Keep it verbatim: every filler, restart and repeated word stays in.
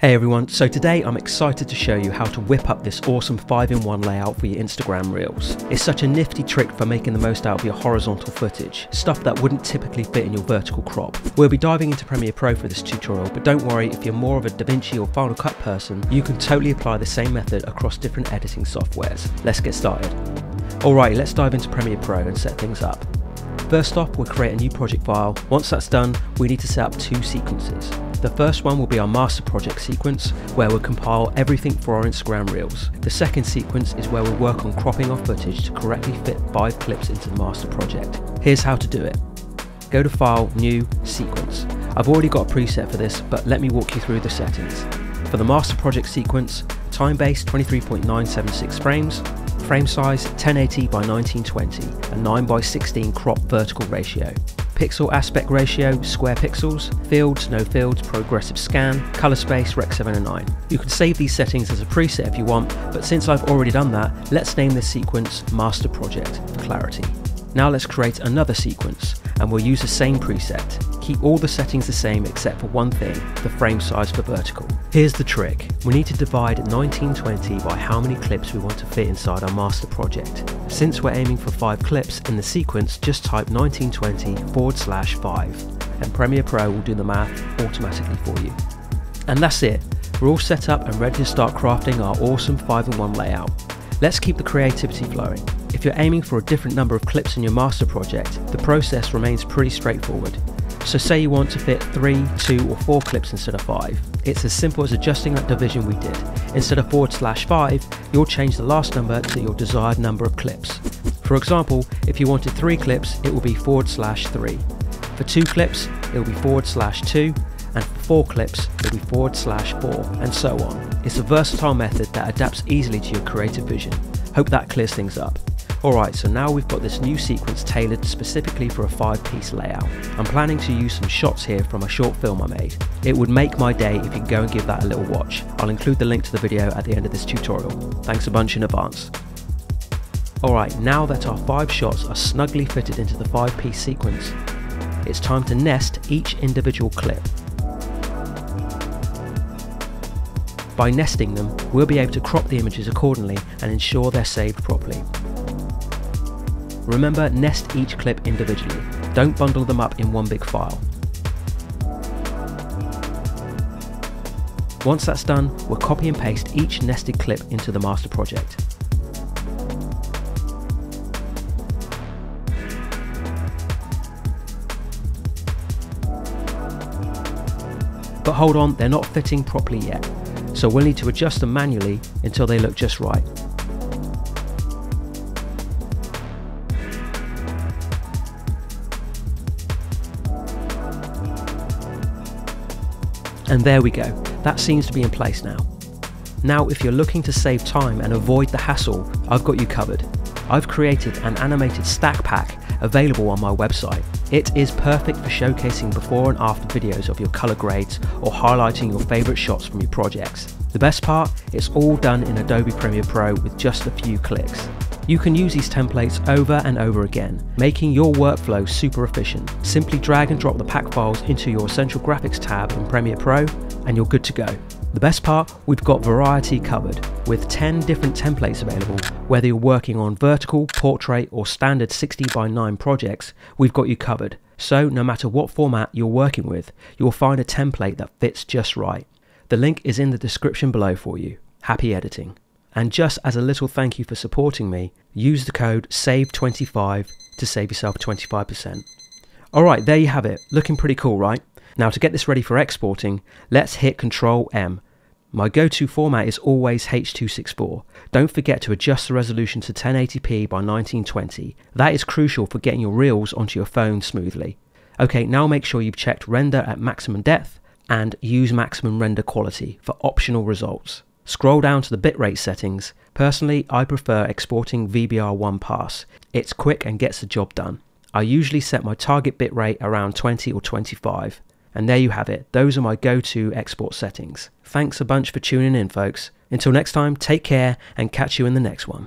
Hey everyone, so today I'm excited to show you how to whip up this awesome five in one layout for your Instagram Reels. It's such a nifty trick for making the most out of your horizontal footage, stuff that wouldn't typically fit in your vertical crop. We'll be diving into Premiere Pro for this tutorial, but don't worry, if you're more of a DaVinci or Final Cut person, you can totally apply the same method across different editing softwares. Let's get started. Alright, let's dive into Premiere Pro and set things up. First off, we'll create a new project file. Once that's done, we need to set up two sequences. The first one will be our master project sequence, where we'll compile everything for our Instagram Reels. The second sequence is where we'll work on cropping our footage to correctly fit five clips into the master project. Here's how to do it. Go to File, New, Sequence. I've already got a preset for this, but let me walk you through the settings. For the master project sequence, time base twenty-three point nine seven six frames, frame size ten eighty by nineteen twenty, a nine by sixteen crop vertical ratio. Pixel aspect ratio, square pixels, fields, no fields, progressive scan, color space, rec seven oh nine. You can save these settings as a preset if you want, but since I've already done that, let's name this sequence Master Project for clarity. Now let's create another sequence, and we'll use the same preset. Keep all the settings the same except for one thing, the frame size for vertical. Here's the trick. We need to divide nineteen twenty by how many clips we want to fit inside our master project. Since we're aiming for five clips, in the sequence just type nineteen twenty forward slash five, and Premiere Pro will do the math automatically for you. And that's it. We're all set up and ready to start crafting our awesome five in one layout. Let's keep the creativity flowing. If you're aiming for a different number of clips in your master project, the process remains pretty straightforward. So say you want to fit three, two or four clips instead of five. It's as simple as adjusting that division we did. Instead of forward slash five, you'll change the last number to your desired number of clips. For example, if you wanted three clips, it will be forward slash three. For two clips, it will be forward slash two. And for four clips, it'll be forward slash four, and so on. It's a versatile method that adapts easily to your creative vision. Hope that clears things up. Alright, so now we've got this new sequence tailored specifically for a five piece layout. I'm planning to use some shots here from a short film I made. It would make my day if you could go and give that a little watch. I'll include the link to the video at the end of this tutorial. Thanks a bunch in advance. Alright, now that our five shots are snugly fitted into the five piece sequence, it's time to nest each individual clip. By nesting them, we'll be able to crop the images accordingly and ensure they're saved properly. Remember, nest each clip individually. Don't bundle them up in one big file. Once that's done, we'll copy and paste each nested clip into the master project. But hold on, they're not fitting properly yet, so we'll need to adjust them manually until they look just right. And there we go, that seems to be in place now. Now if you're looking to save time and avoid the hassle, I've got you covered. I've created an animated stack pack available on my website. It is perfect for showcasing before and after videos of your color grades or highlighting your favorite shots from your projects. The best part, it's all done in Adobe Premiere Pro with just a few clicks. You can use these templates over and over again, making your workflow super efficient. Simply drag and drop the pack files into your Essential Graphics tab in Premiere Pro and you're good to go. The best part, we've got variety covered, with ten different templates available. Whether you're working on vertical, portrait or standard sixty by nine projects, we've got you covered. So no matter what format you're working with, you'll find a template that fits just right. The link is in the description below for you. Happy editing. And just as a little thank you for supporting me, use the code save twenty-five to save yourself twenty-five percent. Alright, there you have it. Looking pretty cool, right? Now to get this ready for exporting, let's hit control M. My go-to format is always H two sixty-four. Don't forget to adjust the resolution to ten eighty p by nineteen twenty. That is crucial for getting your reels onto your phone smoothly. Okay, now make sure you've checked render at maximum depth and use maximum render quality for optional results. Scroll down to the bitrate settings. Personally, I prefer exporting V B R one pass. It's quick and gets the job done. I usually set my target bitrate around twenty or twenty-five. And there you have it. Those are my go-to export settings. Thanks a bunch for tuning in, folks. Until next time, take care and catch you in the next one.